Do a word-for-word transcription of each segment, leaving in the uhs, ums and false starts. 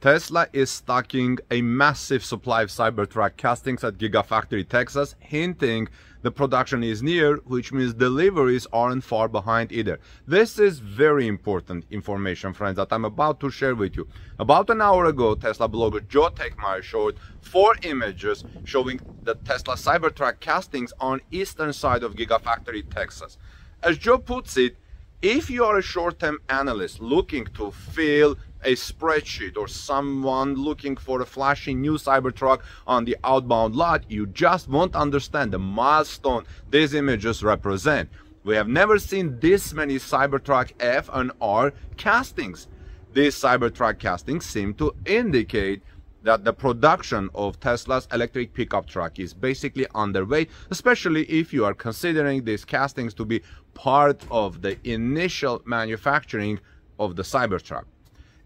Tesla is stocking a massive supply of Cybertruck castings at Gigafactory Texas, hinting the production is near, which means deliveries aren't far behind either. This is very important information, friends, that I'm about to share with you. About an hour ago, Tesla blogger Joe Tegtmeyer showed four images showing the Tesla Cybertruck castings on eastern side of Gigafactory Texas. As Joe puts it, if you are a short-term analyst looking to fill a spreadsheet or someone looking for a flashy new Cybertruck on the outbound lot, you just won't understand the milestone these images represent. We have never seen this many Cybertruck F and R castings. These Cybertruck castings seem to indicate that the production of Tesla's electric pickup truck is basically underway, especially if you are considering these castings to be part of the initial manufacturing of the Cybertruck.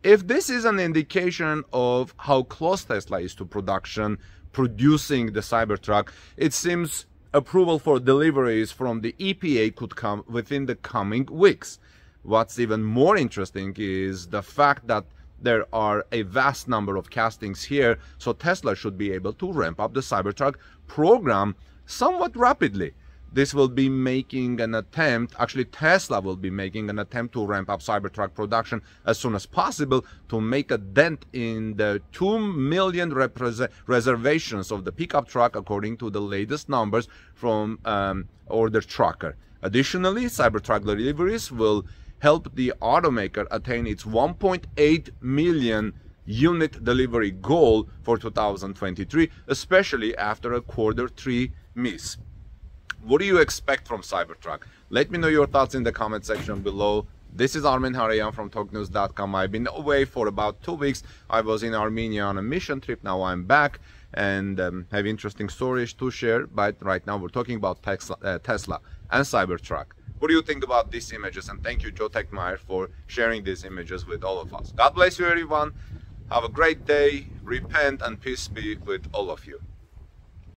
If this is an indication of how close Tesla is to production, producing the Cybertruck, it seems approval for deliveries from the E P A could come within the coming weeks. What's even more interesting is the fact that there are a vast number of castings here, so Tesla should be able to ramp up the Cybertruck program somewhat rapidly. This will be making an attempt, actually Tesla will be making an attempt to ramp up Cybertruck production as soon as possible to make a dent in the two million reservations of the pickup truck, according to the latest numbers from um, Order Tracker. Additionally, Cybertruck deliveries will help the automaker attain its one point eight million unit delivery goal for two thousand twenty-three, especially after a quarter three miss. What do you expect from Cybertruck? Let me know your thoughts in the comment section below. This is Armen Hareyan from talk news dot com. I've been away for about two weeks. I was in Armenia on a mission trip. Now I'm back and um, have interesting stories to share. But right now we're talking about Tesla, uh, Tesla and Cybertruck. What do you think about these images? And thank you, Joe Tegtmeyer, for sharing these images with all of us. God bless you, everyone. Have a great day. Repent and peace be with all of you.